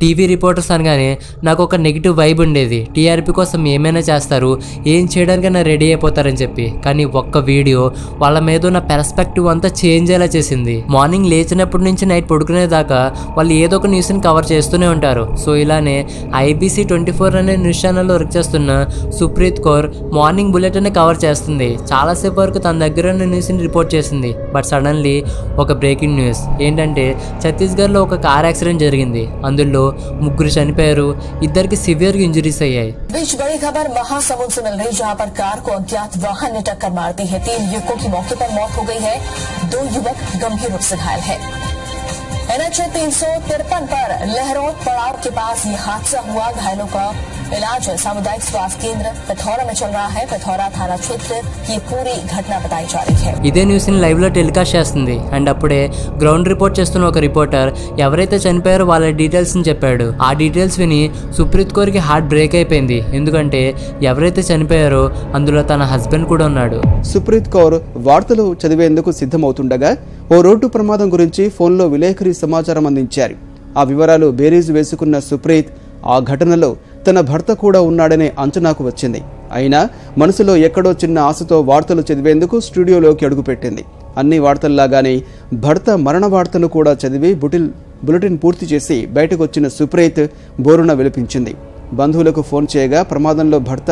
TV reporters అనగానే నాకు ఒక నెగటివ్ వైబ్ ఉండేది, టీఆర్పీ కోసం ఏమైనా చేస్తారు, ఏం చేయడానికైనా రెడీ అయిపోతారని చెప్పి. కానీ ఒక్క వీడియో వాళ్ళ మీద ఉన్న పెర్స్పెక్టివ్ అంతా చేంజ్ అయ్యేలా చేసింది. మార్నింగ్ లేచినప్పటి నుంచి నైట్ పడుకునేదాకా వాళ్ళు ఏదో ఒక న్యూస్ని కవర్ చేస్తూనే ఉంటారు. సో ఇలానే IBC 24 అనే న్యూస్ ఛానల్లో వర్క్ చేస్తున్న సుప్రీత్ కౌర్ మార్నింగ్ బుల్లెట్ అనే కవర్ చేస్తుంది. చాలాసేపు వరకు తన దగ్గర ఉన్న న్యూస్ని రిపోర్ట్ చేసింది. బట్ సడన్లీ ఒక బ్రేకింగ్ న్యూస్ ఏంటంటే ఛత్తీస్గఢ్లో ఒక కార్ యాక్సిడెంట్ జరిగింది, అందులో ముగ్గురు చనిపోయారు, ఇద్దరికి సివియర్ ఇంజరీస్ అయ్యాయి. बीच बड़ी खबर महासमुंद से मिल रही, जहां पर कार को अज्ञात वाहन ने टक्कर मार दी है. 3 युवकों की मौके पर मौत हो गई है, 2 युवक गंभीर रूप से घायल है. NH 353 पर लहरोद पड़ाव के पास ये हादसा हुआ. घायलों का इलाज सामुदायिक स्वास्थ्य केंद्र पिथौरा में चल रहा है. पिथौरा थाना क्षेत्र की पूरी घटना बताई जा रही है. ఇదే న్యూస్ ని లైవ్ లో టెలికాస్ట్ చేస్తుంది. అండ్ అప్పుడే గ్రౌండ్ రిపోర్ట్ చేస్తున్న ఒక రిపోర్టర్ ఎవరైతే చనిపోయారో వాళ్ళ డీటెయిల్స్ ని చెప్పాడు. ఆ డీటెయిల్స్ విని సుప్రీత్ కౌర్ కి హార్ట్ బ్రేక్ అయిపోయింది. ఎందుకంటే ఎవరైతే చనిపోయారో అందులో తన హస్బెండ్ కూడా ఉన్నాడు. సుప్రీత్ కౌర్ వార్తలు చదివేందుకు సిద్ధమవుతుండగా ఓ రోడ్డు ప్రమాదం గురించి ఫోన్లో విలేకరి సమాచారం అందించారు. ఆ వివరాలు బేరీజు వేసుకున్న సుప్రీత్ ఆ ఘటనలో తన భర్త కూడా ఉన్నాడనే అంచనాకు వచ్చింది. అయినా మనసులో ఎక్కడో చిన్న ఆశతో వార్తలు చదివేందుకు స్టూడియోలోకి అడుగుపెట్టింది. అన్ని వార్తల్లాగానే భర్త మరణ వార్తను కూడా చదివి బులెటిన్ పూర్తి చేసి బయటకు వచ్చిన సుప్రీత్ బోరున విలపించింది. బంధువులకు ఫోన్ చేయగా ప్రమాదంలో భర్త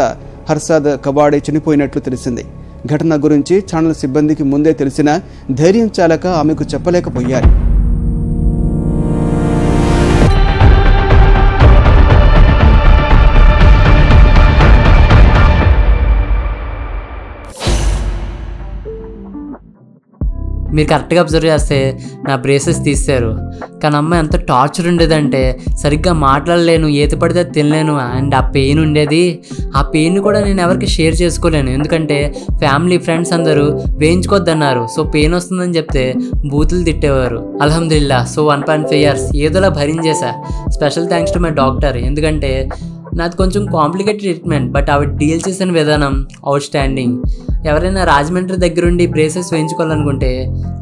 హర్షాద్ కబాడే చనిపోయినట్లు తెలిసింది. ఘటన గురించి ఛానల్ సిబ్బందికి ముందే తెలిసినా ధైర్యం చాలక ఆమెకు చెప్పలేకపోయారు. మీరు కరెక్ట్గా అబ్జర్వ్ చేస్తే నా బ్రేసెస్ తీశారు. కానీ అమ్మాయి ఎంత టార్చర్ ఉండేదంటే సరిగ్గా మాట్లాడలేను, ఏది పడితే తినలేను. అండ్ ఆ పెయిన్ ఉండేది. ఆ పెయిన్ కూడా నేను ఎవరికి షేర్ చేసుకోలేను. ఎందుకంటే ఫ్యామిలీ ఫ్రెండ్స్ అందరూ వేయించుకోద్దన్నారు. సో పెయిన్ వస్తుందని చెప్తే బూతులు తిట్టేవారు. అల్హమ్దుల్లా సో 1.5 years ఏదోలా భరించేసా. Special thanks to my doctor. ఎందుకంటే నాది కొంచెం కాంప్లికేటెడ్ ట్రీట్మెంట్, బట్ ఆవిడ డీల్ చేసిన విధానం అవుట్ స్టాండింగ్. ఎవరైనా రాజమండ్రి దగ్గరుండి బ్రేసెస్ వేయించుకోవాలనుకుంటే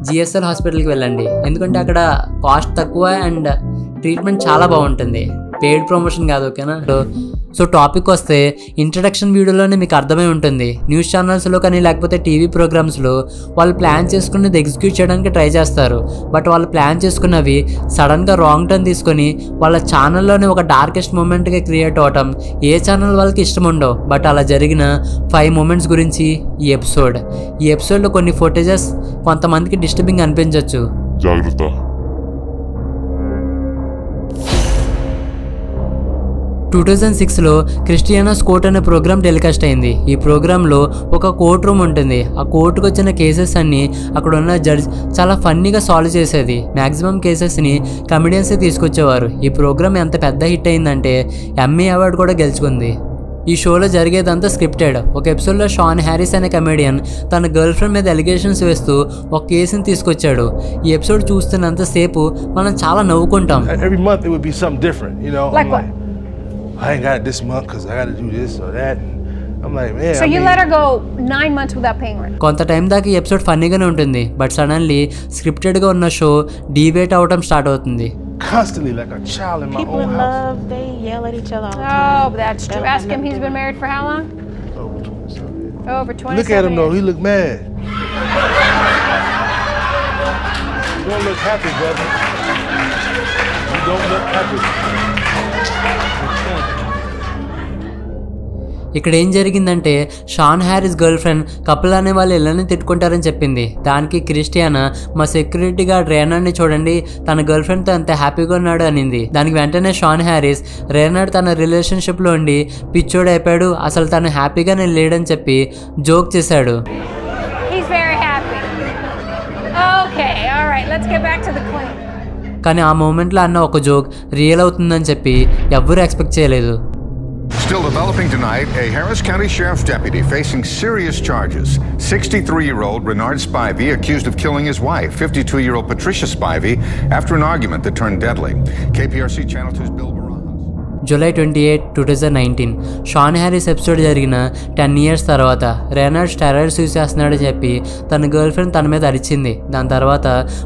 GSL హాస్పిటల్కి వెళ్ళండి. ఎందుకంటే అక్కడ కాస్ట్ తక్కువ అండ్ ట్రీట్మెంట్ చాలా బాగుంటుంది. పెయిడ్ ప్రమోషన్ కాదు, ఓకేనా? సో టాపిక్ వస్తే ఇంట్రడక్షన్ వీడియోలోనే మీకు అర్థమై ఉంటుంది. న్యూస్ ఛానల్స్లో కానీ లేకపోతే టీవీ ప్రోగ్రామ్స్లో వాళ్ళు ప్లాన్ చేసుకున్నది ఎగ్జిక్యూట్ చేయడానికి ట్రై చేస్తారు. బట్ వాళ్ళు ప్లాన్ చేసుకున్నవి సడన్గా రాంగ్ టర్న్ తీసుకొని వాళ్ళ ఛానల్లోనే ఒక డార్కెస్ట్ మూమెంట్గా క్రియేట్ అవటం ఏ ఛానల్ వాళ్ళకి ఇష్టం ఉండవు. బట్ అలా జరిగిన 5 moments గురించి ఈ ఎపిసోడ్లో కొన్ని ఫుటేజెస్ కొంతమందికి డిస్టర్బింగ్ అనిపించవచ్చు. జాగ్రత్త. టూ 2006లో క్రిస్టియానా కోర్ట్ అనే ప్రోగ్రామ్ టెలికాస్ట్ అయింది. ఈ ప్రోగ్రాంలో ఒక కోర్ట్ రూమ్ ఉంటుంది. ఆ కోర్టుకు వచ్చిన కేసెస్ అన్నీ అక్కడ ఉన్న జడ్జ్ చాలా ఫన్నీగా సాల్వ్ చేసేది. మ్యాక్సిమం కేసెస్ని కమెడియన్సే తీసుకొచ్చేవారు. ఈ ప్రోగ్రామ్ ఎంత పెద్ద హిట్ అయిందంటే ఎమ్మీ అవార్డు కూడా గెలుచుకుంది. ఈ షోలో జరిగేదంతా స్క్రిప్టెడ్. ఒక ఎపిసోడ్లో షాన్ హ్యారిస్ అనే కమెడియన్ తన గర్ల్ ఫ్రెండ్ మీద ఎలిగేషన్స్ వేస్తూ ఒక కేసుని తీసుకొచ్చాడు. ఈ ఎపిసోడ్ చూస్తున్నంతసేపు మనం చాలా నవ్వుకుంటాం. I ain't got it this month because I got to do this or that. I'm like, man. So I mean, you let her go 9 months without paying rent. కొంత టైం దాకా ఈ ఎపిసోడ్ ఫన్నీగానే ఉంటుంది. But suddenly స్క్రిప్టెడ్గా ఉన్న show డివేట్ అవడం start అవుతుంది. Constantly like a child in my people own house. People love, they yell at each other all the time. Oh, that's true. Ask him, he's been married for how long? Over 27 years. Over 27 years. Look at him though, he look mad. You don't look happy, brother. You don't look happy. ఇక్కడ ఏం జరిగిందంటే Shawn Harris girlfriend couple అనే వాళ్ళు ఇళ్ళని తిట్టుకుంటారని చెప్పింది. దానికి క్రిస్టియానా మా security guard రేనాడ్ని చూడండి, తన గర్ల్ ఫ్రెండ్తో ఎంత హ్యాపీగా ఉన్నాడు అనింది. దానికి వెంటనే షాన్ హ్యారిస్ రేనాడ్ తన రిలేషన్షిప్లో ఉండి పిచ్చోడు అయిపోయాడు, అసలు తను హ్యాపీగానే లేడని చెప్పి జోక్ చేశాడు. కానీ ఆ మూమెంట్లో అన్న ఒక జోక్ రియల్ అవుతుందని చెప్పి ఎవ్వరూ ఎక్స్పెక్ట్ చేయలేదు. Still developing tonight, a Harris County Sheriff's deputy facing serious charges. 63-year-old Renard Spivey accused of killing his wife, 52-year-old Patricia Spivey, after an argument that turned deadly. KPRC Channel 2's Bilber. July 28, 2019 Shawn Harris episode జరిగిన 10 years తర్వాత Renard steroid use చేస్తున్నాడని చెప్పి తన girl friend తన మీద అరిచింది. దాని తర్వాత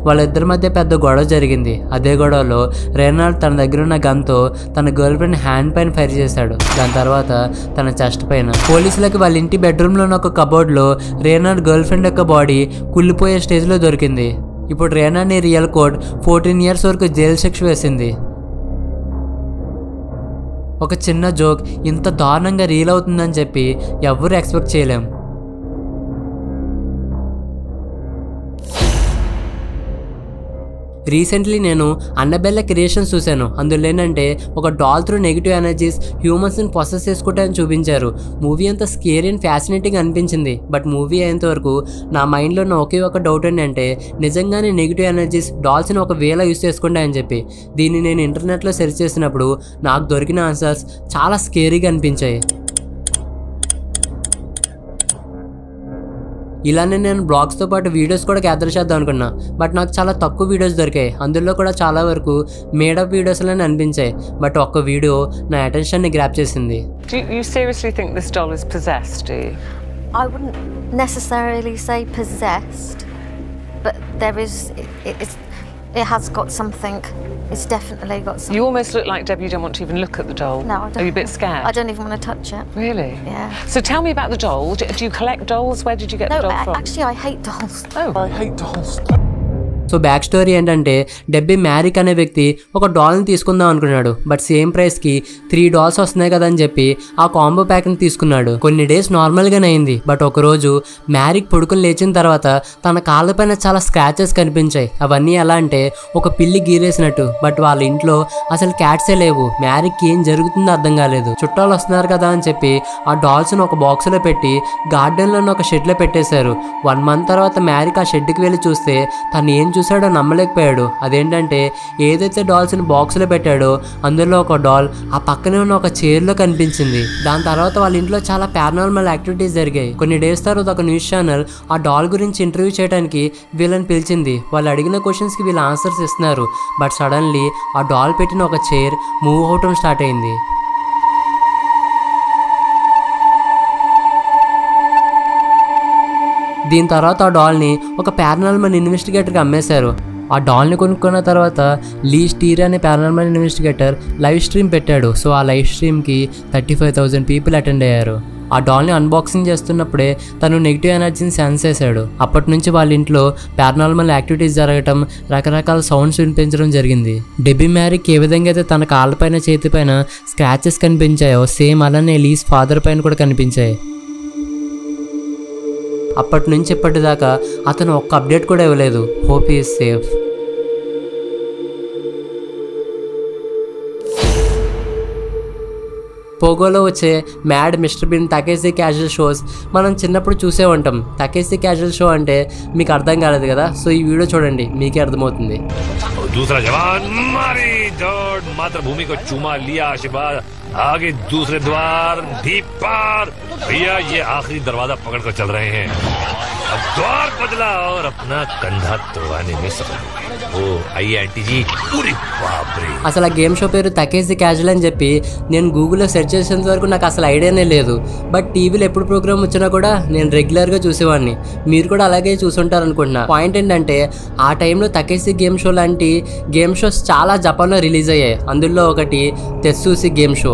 వాళ్ళిద్దరి మధ్య పెద్ద గొడవ జరిగింది. అదే గొడవలో రెనార్డ్ తన దగ్గర ఉన్న గన్తో తన గర్ల్ ఫ్రెండ్ హ్యాండ్ పైన ఫైర్ చేశాడు. దాని తర్వాత తన చెస్ట్ పైన. పోలీసులకు వాళ్ళ ఇంటి బెడ్రూమ్లో ఉన్న ఒక కబోర్డ్లో రెనార్డ్ గర్ల్ ఫ్రెండ్ యొక్క బాడీ కుళ్ళిపోయే స్టేజ్లో దొరికింది. ఇప్పుడు రెనార్డ్ని రియల్ కోర్ట్ 14 years వరకు జైలు శిక్ష వేసింది. ఒక చిన్న జోక్ ఇంత దారుణంగా రీల్ అవుతుందని చెప్పి ఎవరు ఎక్స్పెక్ట్ చేయలేం. రీసెంట్లీ నేను అన్నబెల్ల క్రియేషన్స్ చూశాను. అందులో ఏంటంటే ఒక డాల్ త్రూ నెగిటివ్ ఎనర్జీస్ హ్యూమన్స్ని పొసెస్ చేసుకుంటాయని చూపించారు. మూవీ అంత స్కేరీ అండ్ ఫ్యాసినేటింగ్ అనిపించింది. బట్ మూవీ అయ్యేంతవరకు నా మైండ్లో ఉన్న ఒకే ఒక డౌట్ ఏంటంటే నిజంగానే నెగిటివ్ ఎనర్జీస్ డాల్స్ని ఒక వేలా యూజ్ చేసుకుంటాయని చెప్పి దీన్ని నేను ఇంటర్నెట్లో సెర్చ్ చేసినప్పుడు నాకు దొరికిన ఆన్సర్స్ చాలా స్కేరీగా అనిపించాయి. ఇలానే నేను బ్లాగ్స్తో పాటు వీడియోస్ కూడా గ్యాదర్ చేద్దాం అనుకున్నా. బట్ నాకు చాలా తక్కువ వీడియోస్ దొరికాయి. అందులో కూడా చాలా వరకు మేడప్ వీడియోస్లని అనిపించాయి. బట్ ఒక్క వీడియో నా అటెన్షన్ని గ్రాప్ చేసింది. It has got something. It's definitely got something. You almost look like Debbie. You don't want to even look at the doll. No, I don't. Are you a bit scared? I don't even want to touch it. Really? Yeah. So tell me about the doll. Do you collect dolls? Where did you get the doll from? No, actually, I hate dolls. Oh. I hate dolls. So back story ఏంటంటే Debbie Marrick అనే వ్యక్తి ఒక డాల్ని తీసుకుందాం అనుకున్నాడు. But same ప్రైస్కి 3 dolls వస్తున్నాయి కదా అని చెప్పి ఆ కాంబో ప్యాక్ని తీసుకున్నాడు. కొన్ని డేస్ నార్మల్గానే అయింది. బట్ ఒకరోజు మ్యారిక్ పొడుకుని లేచిన తర్వాత తన కాళ్ళపైన చాలా స్క్రాచెస్ కనిపించాయి. అవన్నీ ఎలా అంటే ఒక పిల్లి గీరేసినట్టు. బట్ వాళ్ళ ఇంట్లో అసలు క్యాట్సే లేవు. మ్యారిక్కి ఏం జరుగుతుందో అర్థం కాలేదు. చుట్టాలు వస్తున్నారు కదా అని చెప్పి ఆ డాల్స్ను ఒక బాక్స్లో పెట్టి గార్డెన్లోని ఒక షెడ్లో పెట్టేశారు. 1 month తర్వాత మ్యారిక్ ఆ షెడ్కి వెళ్ళి చూస్తే తను ఏం చూశాడో నమ్మలేకపోయాడు. అదేంటంటే ఏదైతే డాల్స్ని బాక్స్లో పెట్టాడో అందులో ఒక డాల్ ఆ పక్కనే ఉన్న ఒక చైర్లో కనిపించింది. దాని తర్వాత వాళ్ళ ఇంట్లో చాలా పారానార్మల్ యాక్టివిటీస్ జరిగాయి. కొన్ని డేస్ తర్వాత ఒక న్యూస్ ఛానల్ ఆ డాల్ గురించి ఇంటర్వ్యూ చేయడానికి వీళ్ళని పిలిచింది. వాళ్ళు అడిగిన క్వశ్చన్స్కి వీళ్ళు ఆన్సర్స్ ఇస్తున్నారు. బట్ సడన్లీ ఆ డాల్ పెట్టిన ఒక చైర్ మూవ్ అవటం స్టార్ట్ అయింది. దీని తర్వాత ఆ డాల్ని ఒక పారానార్మల్ ఇన్వెస్టిగేటర్కి అమ్మేశారు. ఆ డాల్ని కొనుక్కున్న తర్వాత లీ స్టీర్ అనే పారానార్మల్ ఇన్వెస్టిగేటర్ లైవ్ స్ట్రీమ్ పెట్టాడు. సో ఆ లైవ్ స్ట్రీమ్కి 35,000 పీపుల్ అటెండ్ అయ్యారు. ఆ డాల్ని అన్బాక్సింగ్ చేస్తున్నప్పుడే తను నెగిటివ్ ఎనర్జీని సెన్స్ చేశాడు. అప్పటి నుంచి వాళ్ళ ఇంట్లో పారానార్మల్ యాక్టివిటీస్ జరగటం, రకరకాల సౌండ్స్ వినిపించడం జరిగింది. డెబ్బీ మ్యారిక్ ఏ విధంగా అయితే తన కాళ్ళపైన చేతిపైన స్క్రాచెస్ కనిపించాయో సేమ్ అలానే లీస్ ఫాదర్ పైన కూడా కనిపించాయి. అప్పటి నుంచి ఇప్పటిదాకా అతను ఒక్క అప్డేట్ కూడా ఇవ్వలేదు. Hope is safe. పోగోలో వచ్చే mad, mister Bean, తకేసి castle shows మనం చిన్నప్పుడు చూసే ఉంటాం. తకేసి క్యాజువల్ షో అంటే మీకు అర్థం కాలేదు కదా, సో ఈ వీడియో చూడండి మీకే అర్థమవుతుంది. आगे दूसरे द्वार भी पार, भैया ये आखिरी दरवाजा पकड़ कर चल रहे हैं. अब द्वार बदला और अपना कंधा तोड़ने में सफल. ओ आई आंटी जी, पूरी बाप रे. అసలు ఆ గేమ్ షో పేరు తకేసి క్యాజువల్ అని చెప్పి నేను గూగుల్లో సెర్చ్ చేసేంత వరకు నాకు అసలు ఐడియానే లేదు. బట్ టీవీలో ఎప్పుడు ప్రోగ్రామ్ వచ్చినా కూడా నేను రెగ్యులర్గా చూసేవాడిని. మీరు కూడా అలాగే చూసుంటారు అనుకుంటున్నా. పాయింట్ ఏంటంటే ఆ టైంలో తకేసి గేమ్ షో లాంటి గేమ్ షోస్ చాలా జపాన్లో రిలీజ్ అయ్యాయి. అందులో ఒకటి తెస్సూసి గేమ్ షో.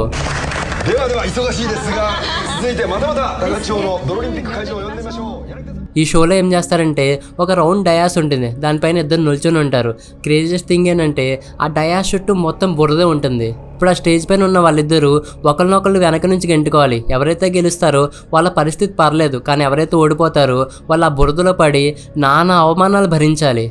ఈ షోలో ఏం చేస్తారంటే ఒక రౌండ్ డయాస్ ఉంటుంది. దానిపైన ఇద్దరు నిల్చొని ఉంటారు. క్రేజియస్ట్ థింగ్ ఏంటంటే ఆ డయాస్ చుట్టూ మొత్తం బురదే ఉంటుంది. ఇప్పుడు ఆ స్టేజ్ పైన ఉన్న వాళ్ళిద్దరూ ఒకరినొకళ్ళు వెనక నుంచి గెంటుకోవాలి. ఎవరైతే గెలుస్తారో వాళ్ళ పరిస్థితి పర్లేదు, కానీ ఎవరైతే ఓడిపోతారో వాళ్ళు ఆ బురదలో పడి నానా అవమానాలు భరించాలి.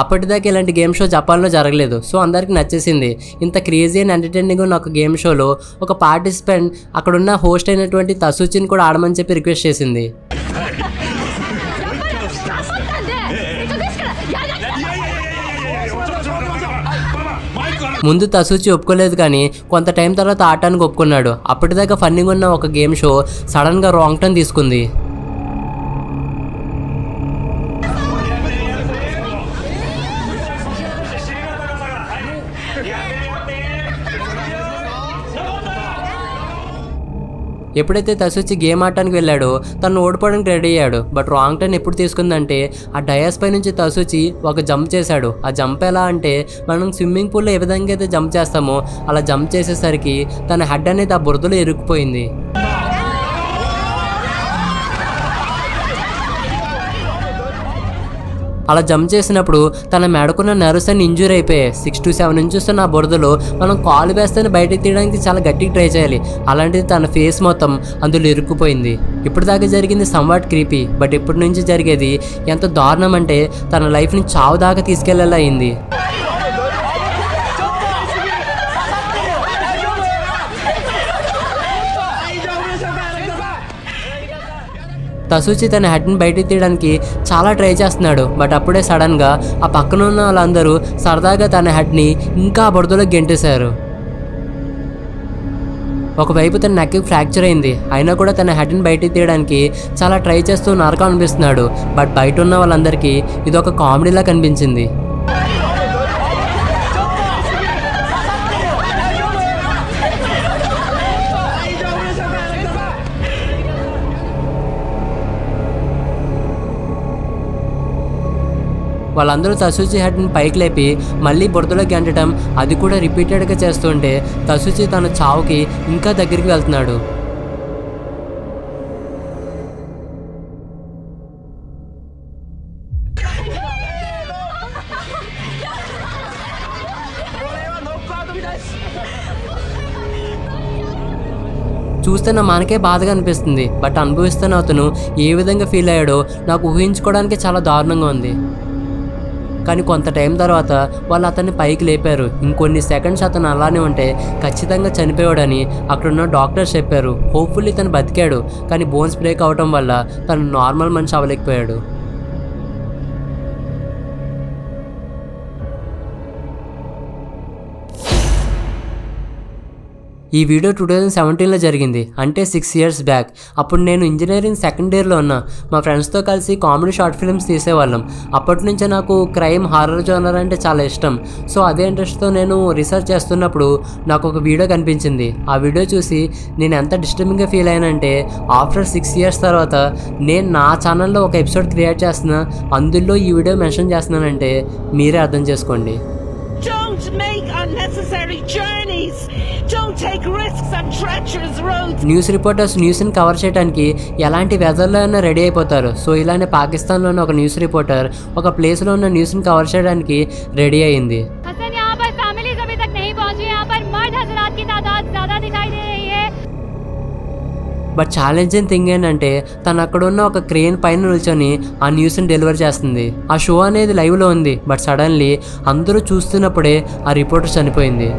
అప్పటిదాకా ఇలాంటి గేమ్ షో జపాన్లో జరగలేదు. సో అందరికీ నచ్చేసింది. ఇంత క్రేజీ అండ్ ఎంటర్టైనింగ్ ఉన్న ఒక గేమ్ షోలో ఒక పార్టిసిపెంట్ అక్కడున్న హోస్ట్ అయినటువంటి తసూచిని కూడా ఆడమని చెప్పి రిక్వెస్ట్ చేసింది. ముందు తసూచి ఒప్పుకోలేదు కానీ కొంత టైం తర్వాత ఆటానికి ఒప్పుకున్నాడు. అప్పటిదాకా ఫన్నింగ్ ఉన్న ఒక గేమ్ షో సడన్ గా రాంగ్ టర్న్ తీసుకుంది. ఎప్పుడైతే తసూచి గేమ్ ఆడటానికి వెళ్ళాడో తను ఓడిపోవడానికి రెడీ అయ్యాడు. బట్ రాంగ్ టర్న్ ఎప్పుడు తీసుకుందంటే ఆ డయాస్ పై నుంచి తసూచి ఒక జంప్ చేశాడు. ఆ జంప్ ఎలా అంటే మనం స్విమ్మింగ్ పూల్లో ఏ విధంగా అయితే జంప్ చేస్తామో అలా జంప్ చేసేసరికి తన హెడ్ అనేది ఆ బురదలో ఇరుక్కుపోయింది. అలా జంప్ చేసినప్పుడు తన మెడకున్న నర్వ్స్ అన్ని ఇంజూర్ అయిపోయాయి. 6 to 7 ఇంచెస్ ఆ బురదలో మనం కాలు వేస్తే బయటకు తీయడానికి చాలా గట్టిగా ట్రై చేయాలి. అలాంటిది తన ఫేస్ మొత్తం అందులో ఇరుక్కుపోయింది. ఇప్పటిదాకా జరిగింది సంవాట్ క్రీపీ, బట్ ఇప్పటి నుంచి జరిగేది ఎంత దారుణం అంటే తన లైఫ్ని చావు దాకా తీసుకెళ్లేలా అయింది. తసూచి తన హెడ్ని బయటకు తీయడానికి చాలా ట్రై చేస్తున్నాడు. బట్ అప్పుడే సడన్గా ఆ పక్కన ఉన్న వాళ్ళందరూ సరదాగా తన హెడ్ని ఇంకా బురదలో గెంటేశారు. ఒకవైపు తన నెక్కి ఫ్రాక్చర్ అయింది, అయినా కూడా తన హెడ్ని బయటకు తీయడానికి చాలా ట్రై చేస్తూ నరకం అనిపిస్తున్నాడు. బట్ బయట ఉన్న వాళ్ళందరికీ ఇదొక కామెడీలా కనిపించింది. వాళ్ళందరూ తసూచి హెడ్ని పైకి లేపి మళ్ళీ బురదలో గెంటడం, అది కూడా రిపీటెడ్గా చేస్తుంటే తసూచి తన చావుకి ఇంకా దగ్గరికి వెళ్తున్నాడు. చూస్తున్న మనకే బాధగా అనిపిస్తుంది, బట్ అనుభవిస్తున్న అతను ఏ విధంగా ఫీల్ అయ్యాడో నాకు ఊహించుకోవడానికి చాలా దారుణంగా ఉంది. కానీ కొంత టైం తర్వాత వాళ్ళు అతన్ని పైకి లేపారు. ఇంకొన్ని సెకండ్స్ అతను అలానే ఉంటే ఖచ్చితంగా చనిపోయాడని అక్కడున్న డాక్టర్స్ చెప్పారు. హోప్ఫుల్లీ తను బతికాడు, కానీ బోన్స్ బ్రేక్ అవడం వల్ల తను నార్మల్ మనిషి అవ్వలేకపోయాడు. ఈ వీడియో 2017లో జరిగింది, అంటే 6 years బ్యాక్. అప్పుడు నేను ఇంజనీరింగ్ సెకండ్ ఇయర్లో ఉన్నా. మా ఫ్రెండ్స్తో కలిసి కామెడీ షార్ట్ ఫిల్మ్స్ తీసేవాళ్ళం. అప్పటి నుంచే నాకు క్రైమ్ హారర్ జోనర్ అంటే చాలా ఇష్టం. సో అదే ఇంట్రెస్ట్తో నేను రీసెర్చ్ చేస్తున్నప్పుడు నాకు ఒక వీడియో కనిపించింది. ఆ వీడియో చూసి నేను ఎంత డిస్టర్బింగ్గా ఫీల్ అయ్యానంటే ఆఫ్టర్ 6 years తర్వాత నేను నా ఛానల్లో ఒక ఎపిసోడ్ క్రియేట్ చేస్తున్నా, అందులో ఈ వీడియో మెన్షన్ చేస్తున్నానంటే మీరే అర్థం చేసుకోండి. న్యూస్ రిపోర్టర్స్ న్యూస్ని కవర్ చేయడానికి ఎలాంటి వెదర్లో అయినా రెడీ అయిపోతారు. సో ఇలానే పాకిస్తాన్లో ఉన్న ఒక న్యూస్ రిపోర్టర్ ఒక ప్లేస్లో ఉన్న న్యూస్ని కవర్ చేయడానికి రెడీ అయింది. బట్ ఛాలెంజింగ్ థింగ్ ఏంటంటే తను అక్కడ ఉన్న ఒక క్రేన్ పైన నిల్చొని ఆ న్యూస్ని డెలివర్ చేస్తుంది. ఆ షో అనేది లైవ్లో ఉంది, బట్ సడన్లీ అందరూ చూస్తున్నప్పుడే ఆ రిపోర్టర్ చనిపోయింది.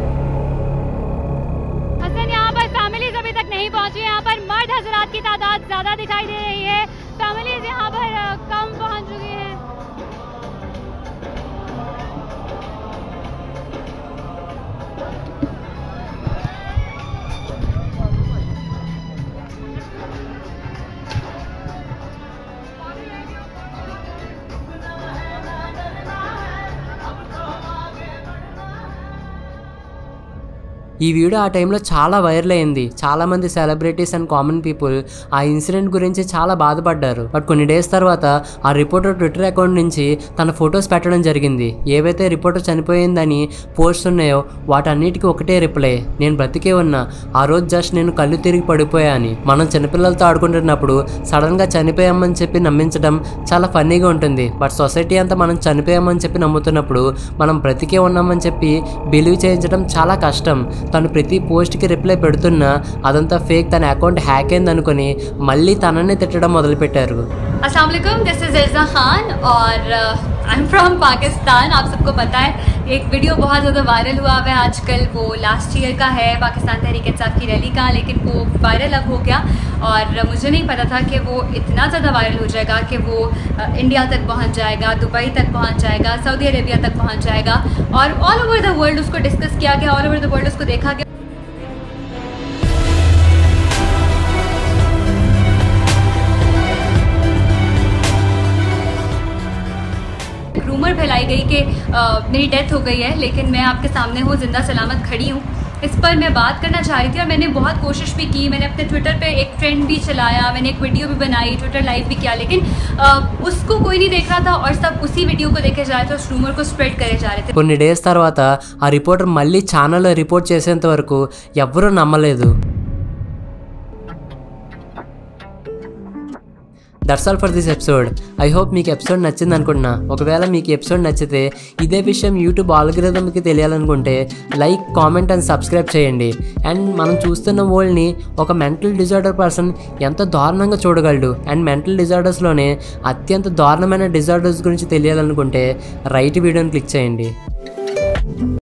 ఈ వీడియో ఆ టైంలో చాలా వైరల్ అయింది. చాలామంది సెలబ్రిటీస్ అండ్ కామన్ పీపుల్ ఆ ఇన్సిడెంట్ గురించి చాలా బాధపడ్డారు. బట్ కొన్ని డేస్ తర్వాత ఆ రిపోర్టర్ ట్విట్టర్ అకౌంట్ నుంచి తన ఫొటోస్ పెట్టడం జరిగింది. ఏవైతే రిపోర్టర్ చనిపోయిందని పోస్ట్ ఉన్నాయో వాటన్నిటికీ ఒకటే రిప్లై, నేను బ్రతికే ఉన్నా, ఆ రోజు జస్ట్ నేను కళ్ళు తిరిగి పడిపోయా అని. మనం చిన్నపిల్లలతో ఆడుకుంటున్నప్పుడు సడన్గా చనిపోయామని చెప్పి నమ్మించడం చాలా ఫన్నీగా ఉంటుంది. బట్ సొసైటీ అంతా మనం చనిపోయామని చెప్పి నమ్ముతున్నప్పుడు మనం బ్రతికే ఉన్నామని చెప్పి బిలీవ్ చేయించడం చాలా కష్టం. తను ప్రతి పోస్ట్కి రిప్లై పెడుతున్నా అదంతా ఫేక్, తన అకౌంట్ హ్యాక్ అయిందనుకొని మళ్ళీ తననే తిట్టడం మొదలుపెట్టారు. अस्सलाम वालेकुम, दिस इज़ एल्ज़ा खान और आई एम फ्रॉम पाकिस्तान। आप सबको पता है एक वीडियो बहुत ज़्यादा वायरल हुआ है आजकल, वो लास्ट ईयर का है पाकिस्तान तहरीक-ए-इंसाफ की रैली का, लेकिन वो वायरल अब हो गया और मुझे नहीं पता था कि वो इतना ज़्यादा वायरल हो जाएगा कि वो इंडिया तक पहुंच जाएगा, दुबई तक पहुंच जाएगा, सऊदी अरेबिया तक पहुँच जाएगा और ऑल ओवर द वर्ल्ड उसको डिस्कस किया गया, ऑल ओवर द वर्ल्ड उसको देखा गया। रूमर फैलाई गई कि मेरी डेथ हो गई है, लेकिन मैं आपके सामने हूँ, जिंदा सलामत खड़ी हूँ। इस पर मैं बात करना चाह रही थी और मैंने बहुत कोशिश भी की, मैंने अपने ट्विटर पे एक ट्रेंड भी चलाया, मैंने एक वीडियो भी बनाई, ट्विटर लाइव भी किया, लेकिन उसको कोई नहीं देख रहा था और सब उसी वीडियो को देखे जा रहे थे, उस रूमर को स्प्रेड करे जा रहे थे। कोई डेज़ तर्वात आ रिपोर्टर मल्ली चैनल लो रिपोर्ट चेसेंत वरकू एव्वरू नम्मलेदु। That's all for this episode. I hope meeku episode nachindi anukuntunna. Okavela meeku episode nachithe ide vishayam YouTube algorithm ki teliyalanukunte like, comment and subscribe cheyandi. And manam chustunna world ni oka mental disorder person enta daruṇanga chodagaladu and mental disorders lone atyanta daruṇamaina disorders gurinchi teliyalanukunte right video ni click cheyandi.